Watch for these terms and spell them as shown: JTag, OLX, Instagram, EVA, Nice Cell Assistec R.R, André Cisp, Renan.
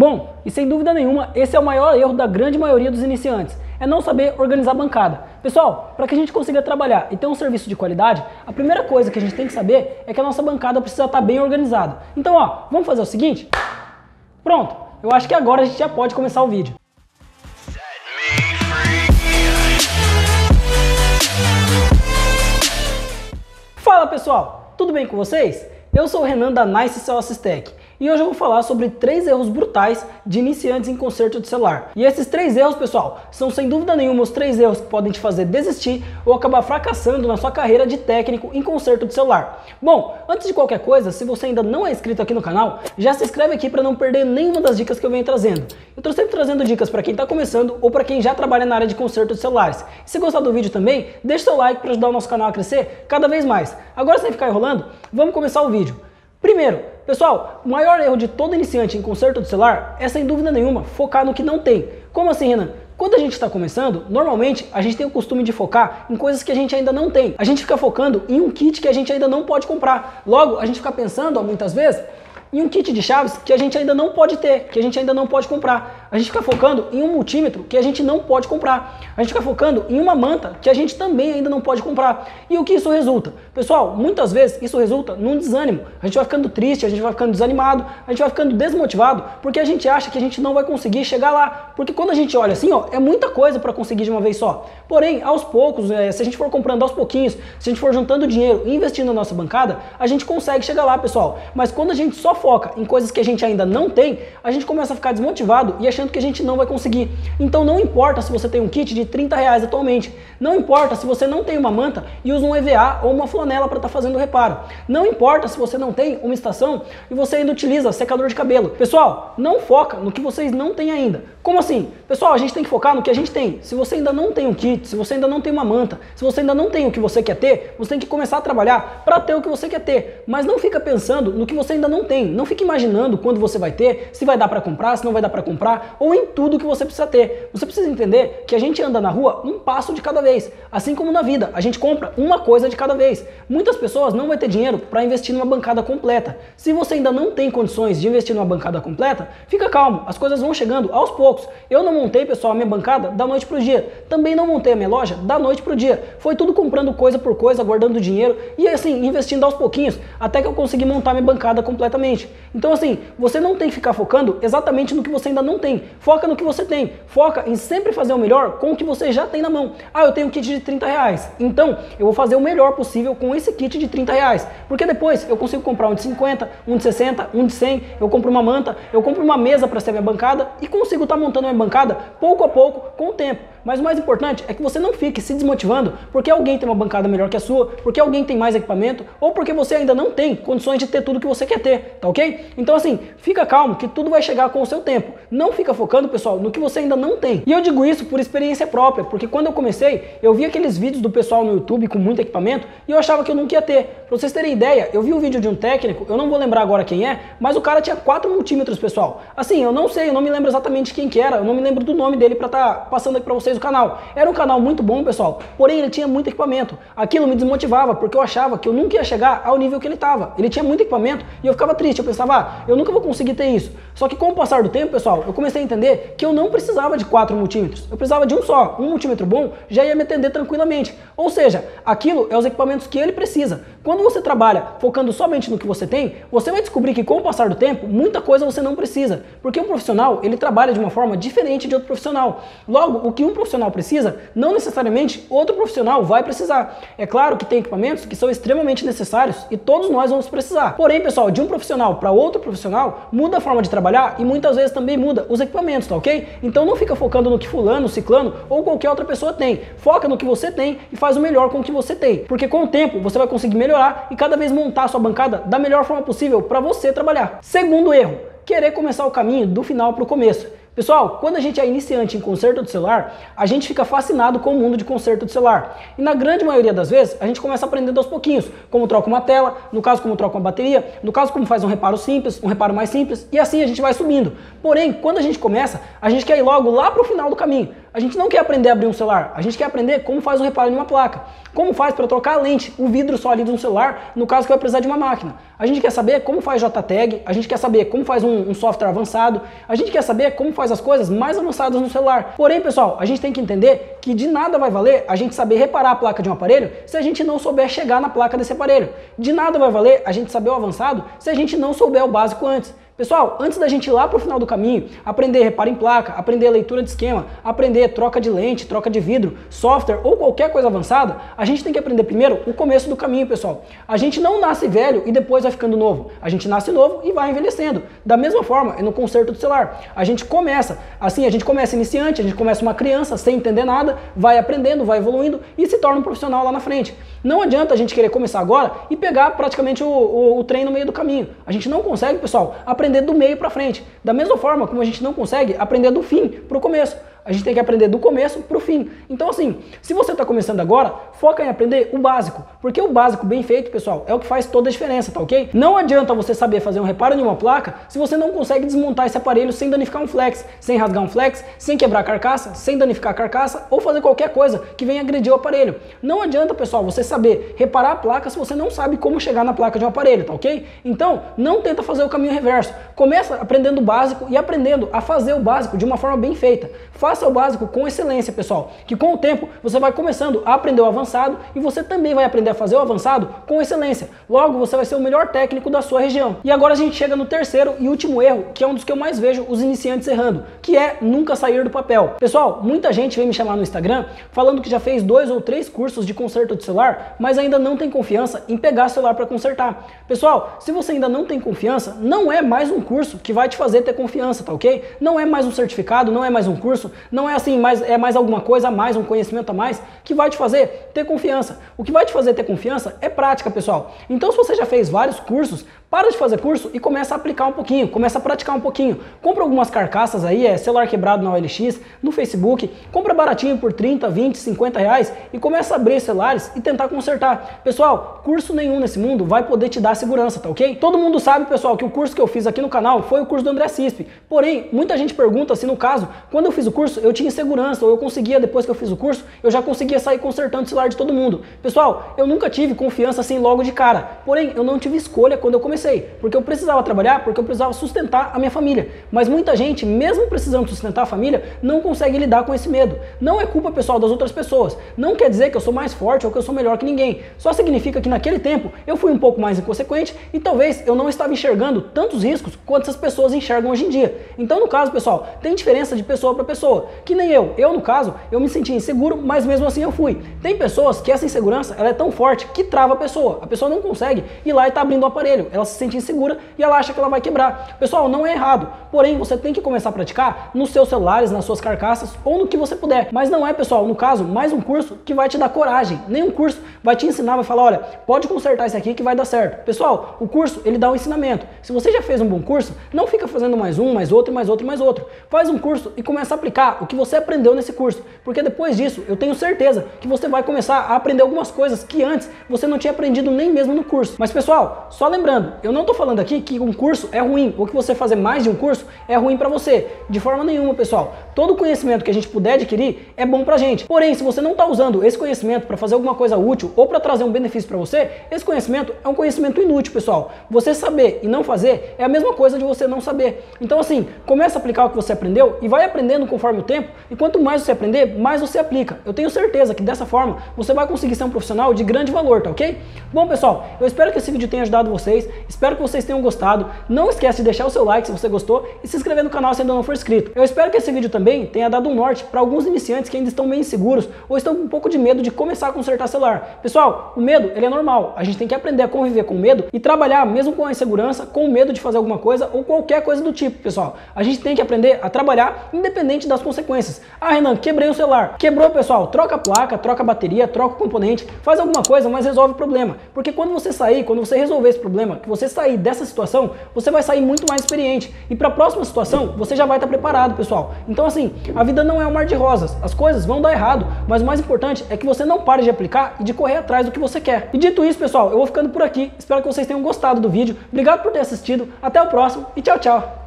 Bom, e sem dúvida nenhuma, esse é o maior erro da grande maioria dos iniciantes, é não saber organizar a bancada. Pessoal, para que a gente consiga trabalhar e ter um serviço de qualidade, a primeira coisa que a gente tem que saber é que a nossa bancada precisa estar bem organizada. Então, ó, vamos fazer o seguinte? Pronto, eu acho que agora a gente já pode começar o vídeo. Fala pessoal, tudo bem com vocês? Eu sou o Renan da Nice Cell Assistec e hoje eu vou falar sobre 3 erros brutais de iniciantes em conserto de celular. E esses 3 erros, pessoal, são sem dúvida nenhuma os 3 erros que podem te fazer desistir ou acabar fracassando na sua carreira de técnico em conserto de celular. Bom, antes de qualquer coisa, se você ainda não é inscrito aqui no canal, já se inscreve aqui para não perder nenhuma das dicas que eu venho trazendo. Eu estou sempre trazendo dicas para quem está começando ou para quem já trabalha na área de conserto de celulares. E se gostar do vídeo também, deixa seu like para ajudar o nosso canal a crescer cada vez mais. Agora, sem ficar enrolando, vamos começar o vídeo. Primeiro, pessoal, o maior erro de todo iniciante em conserto de celular é, sem dúvida nenhuma, focar no que não tem. Como assim, Renan? Quando a gente está começando, normalmente a gente tem o costume de focar em coisas que a gente ainda não tem. A gente fica focando em um kit que a gente ainda não pode comprar. Logo, a gente fica pensando, muitas vezes, em um kit de chaves que a gente ainda não pode ter, que a gente ainda não pode comprar. A gente fica focando em um multímetro que a gente não pode comprar. A gente fica focando em uma manta que a gente também ainda não pode comprar. E o que isso resulta? Pessoal, muitas vezes isso resulta num desânimo. A gente vai ficando triste, a gente vai ficando desanimado, a gente vai ficando desmotivado, porque a gente acha que a gente não vai conseguir chegar lá. Porque quando a gente olha assim, ó, é muita coisa para conseguir de uma vez só. Porém, aos poucos, se a gente for comprando aos pouquinhos, se a gente for juntando dinheiro e investindo na nossa bancada, a gente consegue chegar lá, pessoal. Mas quando a gente só foca em coisas que a gente ainda não tem, a gente começa a ficar desmotivado e achando que a gente não vai conseguir. Então não importa se você tem um kit de R$30 atualmente, não importa se você não tem uma manta e usa um EVA ou uma flanela para estar fazendo reparo, não importa se você não tem uma estação e você ainda utiliza secador de cabelo. Pessoal, não foca no que vocês não têm ainda. Como assim? Pessoal, a gente tem que focar no que a gente tem. Se você ainda não tem um kit, se você ainda não tem uma manta, se você ainda não tem o que você quer ter, você tem que começar a trabalhar para ter o que você quer ter, mas não fica pensando no que você ainda não tem. Não fique imaginando quando você vai ter, se vai dar para comprar, se não vai dar para comprar, ou em tudo que você precisa ter. Você precisa entender que a gente anda na rua um passo de cada vez, assim como na vida, a gente compra uma coisa de cada vez. Muitas pessoas não vão ter dinheiro para investir numa bancada completa. Se você ainda não tem condições de investir numa bancada completa, fica calmo, as coisas vão chegando aos poucos. Eu não montei, pessoal, a minha bancada da noite pro dia, também não montei a minha loja da noite pro dia. Foi tudo comprando coisa por coisa, guardando dinheiro e assim, investindo aos pouquinhos, até que eu consegui montar minha bancada completamente. Então assim, você não tem que ficar focando exatamente no que você ainda não tem. Foca no que você tem. Foca em sempre fazer o melhor com o que você já tem na mão. Ah, eu tenho um kit de R$30. Então, eu vou fazer o melhor possível com esse kit de R$30. Porque depois eu consigo comprar um de 50, um de 60, um de 100. Eu compro uma manta, eu compro uma mesa para ser minha bancada e consigo estar montando minha bancada pouco a pouco com o tempo. Mas o mais importante é que você não fique se desmotivando porque alguém tem uma bancada melhor que a sua, porque alguém tem mais equipamento ou porque você ainda não tem condições de ter tudo que você quer ter, tá ok? Então assim, fica calmo que tudo vai chegar com o seu tempo. Não fica focando, pessoal, no que você ainda não tem. E eu digo isso por experiência própria, porque quando eu comecei, eu vi aqueles vídeos do pessoal no YouTube com muito equipamento e eu achava que eu nunca ia ter. Pra vocês terem ideia, eu vi um vídeo de um técnico, eu não vou lembrar agora quem é, mas o cara tinha 4 multímetros, pessoal. Assim, eu não sei, eu não me lembro exatamente quem que era, eu não me lembro do nome dele pra estar passando aqui pra vocês. Canal. Era um canal muito bom, pessoal, porém ele tinha muito equipamento. Aquilo me desmotivava porque eu achava que eu nunca ia chegar ao nível que ele estava. Ele tinha muito equipamento e eu ficava triste, eu pensava, eu nunca vou conseguir ter isso. Só que com o passar do tempo, pessoal, eu comecei a entender que eu não precisava de 4 multímetros, eu precisava de um só. Um multímetro bom já ia me atender tranquilamente. Ou seja, aquilo é os equipamentos que ele precisa. Quando você trabalha focando somente no que você tem, você vai descobrir que com o passar do tempo, muita coisa você não precisa, porque um profissional, ele trabalha de uma forma diferente de outro profissional. Logo, o que um profissional precisa, não necessariamente outro profissional vai precisar. É claro que tem equipamentos que são extremamente necessários e todos nós vamos precisar. Porém, pessoal, de um profissional para outro profissional, muda a forma de trabalhar e muitas vezes também muda os equipamentos, tá ok? Então não fica focando no que fulano, ciclano ou qualquer outra pessoa tem. Foca no que você tem e faz o melhor com o que você tem. Porque com o tempo você vai conseguir melhorar e cada vez montar a sua bancada da melhor forma possível para você trabalhar. Segundo erro, querer começar o caminho do final para o começo. Pessoal, quando a gente é iniciante em conserto de celular, a gente fica fascinado com o mundo de conserto de celular. E na grande maioria das vezes, a gente começa aprendendo aos pouquinhos, como troca uma tela, no caso como troca uma bateria, no caso como faz um reparo simples, um reparo mais simples, e assim a gente vai subindo. Porém, quando a gente começa, a gente quer ir logo lá para o final do caminho. A gente não quer aprender a abrir um celular, a gente quer aprender como faz o reparo de uma placa, como faz para trocar a lente, o vidro sólido de um celular, no caso que vai precisar de uma máquina. A gente quer saber como faz JTag, a gente quer saber como faz um software avançado, a gente quer saber como faz as coisas mais avançadas no celular. Porém, pessoal, a gente tem que entender que de nada vai valer a gente saber reparar a placa de um aparelho se a gente não souber chegar na placa desse aparelho. De nada vai valer a gente saber o avançado se a gente não souber o básico antes. Pessoal, antes da gente ir lá para o final do caminho, aprender reparo em placa, aprender leitura de esquema, aprender troca de lente, troca de vidro, software ou qualquer coisa avançada, a gente tem que aprender primeiro o começo do caminho, pessoal. A gente não nasce velho e depois vai ficando novo. A gente nasce novo e vai envelhecendo. Da mesma forma, é no conserto do celular. A gente começa assim, a gente começa iniciante, a gente começa uma criança sem entender nada, vai aprendendo, vai evoluindo e se torna um profissional lá na frente. Não adianta a gente querer começar agora e pegar praticamente o trem no meio do caminho. A gente não consegue, pessoal, aprender do meio para frente. Da mesma forma como a gente não consegue aprender do fim para o começo. A gente tem que aprender do começo para o fim. Então assim, se você está começando agora, foca em aprender o básico. Porque o básico bem feito, pessoal, é o que faz toda a diferença, tá ok? Não adianta você saber fazer um reparo em uma placa se você não consegue desmontar esse aparelho sem danificar um flex, sem rasgar um flex, sem quebrar a carcaça, sem danificar a carcaça ou fazer qualquer coisa que venha agredir o aparelho. Não adianta, pessoal, você saber reparar a placa se você não sabe como chegar na placa de um aparelho, tá ok? Então, não tenta fazer o caminho reverso. Começa aprendendo o básico e aprendendo a fazer o básico de uma forma bem feita. Faça o básico com excelência, pessoal, que com o tempo você vai começando a aprender o avançado e você também vai aprender a fazer o avançado com excelência. Logo, você vai ser o melhor técnico da sua região. E agora a gente chega no terceiro e último erro, que é um dos que eu mais vejo os iniciantes errando, que é nunca sair do papel. Pessoal, muita gente vem me chamar no Instagram falando que já fez 2 ou 3 cursos de conserto de celular, mas ainda não tem confiança em pegar o celular para consertar. Pessoal, se você ainda não tem confiança, não é mais um curso que vai te fazer ter confiança, tá ok? Não é mais um certificado, não é mais um curso, não é assim, mas é mais alguma coisa a mais, um conhecimento a mais, que vai te fazer ter confiança. O que vai te fazer ter confiança é prática, pessoal. Então, se você já fez vários cursos, para de fazer curso e começa a aplicar um pouquinho, começa a praticar um pouquinho. Compra algumas carcaças aí, celular quebrado na OLX, no Facebook, compra baratinho por 30, 20, 50 reais e começa a abrir celulares e tentar consertar. Pessoal, curso nenhum nesse mundo vai poder te dar segurança, tá ok? Todo mundo sabe, pessoal, que o curso que eu fiz aqui no canal foi o curso do André Cisp. Porém, muita gente pergunta se no caso, quando eu fiz o curso, eu tinha segurança, ou eu conseguia, depois que eu fiz o curso, eu já conseguia sair consertando o celular de todo mundo. Pessoal, eu nunca tive confiança assim logo de cara, porém, eu não tive escolha quando eu comecei, porque eu precisava trabalhar, porque eu precisava sustentar a minha família. Mas muita gente, mesmo precisando sustentar a família, não consegue lidar com esse medo. Não é culpa, pessoal, das outras pessoas. Não quer dizer que eu sou mais forte ou que eu sou melhor que ninguém. Só significa que naquele tempo, eu fui um pouco mais inconsequente e talvez eu não estava enxergando tantos riscos quanto essas pessoas enxergam hoje em dia. Então, no caso, pessoal, tem diferença de pessoa para pessoa, que nem eu no caso, eu me senti inseguro, mas mesmo assim eu fui. Tem pessoas que essa insegurança ela é tão forte que trava a pessoa não consegue ir lá e tá abrindo o aparelho, ela se sente insegura e ela acha que ela vai quebrar. Pessoal, não é errado, porém você tem que começar a praticar nos seus celulares, nas suas carcaças ou no que você puder, mas não é, pessoal, no caso, mais um curso que vai te dar coragem, nenhum curso vai te ensinar, vai falar, olha, pode consertar isso aqui que vai dar certo. Pessoal, o curso ele dá um ensinamento, se você já fez um bom curso, não fica fazendo mais um, mais outro, mais outro, mais outro, faz um curso e começa a aplicar o que você aprendeu nesse curso, porque depois disso eu tenho certeza que você vai começar a aprender algumas coisas que antes você não tinha aprendido nem mesmo no curso. Mas pessoal, só lembrando, eu não tô falando aqui que um curso é ruim ou que você fazer mais de um curso é ruim para você, de forma nenhuma, pessoal. Todo conhecimento que a gente puder adquirir é bom pra gente, porém se você não tá usando esse conhecimento para fazer alguma coisa útil ou para trazer um benefício para você, esse conhecimento é um conhecimento inútil, pessoal. Você saber e não fazer é a mesma coisa de você não saber. Então assim, começa a aplicar o que você aprendeu e vai aprendendo conforme o tempo, e quanto mais você aprender, mais você aplica. Eu tenho certeza que dessa forma você vai conseguir ser um profissional de grande valor, tá ok? Bom, pessoal, eu espero que esse vídeo tenha ajudado vocês, espero que vocês tenham gostado. Não esquece de deixar o seu like se você gostou e se inscrever no canal se ainda não for inscrito. Eu espero que esse vídeo também tenha dado um norte para alguns iniciantes que ainda estão meio inseguros ou estão com um pouco de medo de começar a consertar celular. Pessoal, o medo ele é normal, a gente tem que aprender a conviver com o medo e trabalhar mesmo com a insegurança, com o medo de fazer alguma coisa ou qualquer coisa do tipo, pessoal. A gente tem que aprender a trabalhar independente das consequências. Ah, Renan, quebrei o celular. Quebrou, pessoal, troca a placa, troca a bateria, troca o componente, faz alguma coisa, mas resolve o problema. Porque quando você resolver esse problema, que você sair dessa situação, você vai sair muito mais experiente. E para a próxima situação, você já vai estar preparado, pessoal. Então assim, a vida não é um mar de rosas. As coisas vão dar errado, mas o mais importante é que você não pare de aplicar e de correr atrás do que você quer. E dito isso, pessoal, eu vou ficando por aqui. Espero que vocês tenham gostado do vídeo. Obrigado por ter assistido. Até o próximo e tchau, tchau.